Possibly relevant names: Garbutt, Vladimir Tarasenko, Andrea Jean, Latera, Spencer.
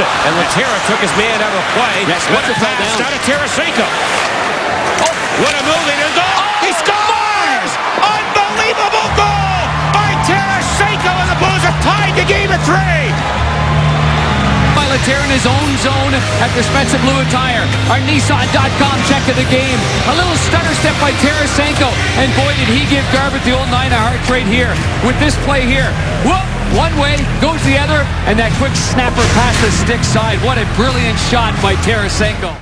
it. And Latera took his man out of play. Yes, what a pass down to Tarasenko. Oh, what a move. And goal. Oh, he scores! Unbelievable goal by Tarasenko. And the Blues have tied the game at 3. By Latera in his own zone at the Spencer Blue Attire. Our Nissan.com check of the game. A little stutter step by Tarasenko. And boy, did he give Garbutt the old 9 of hearts right here with this play here. Whoop! One way, goes the other, and that quick snapper past the stick side. What a brilliant shot by Tarasenko.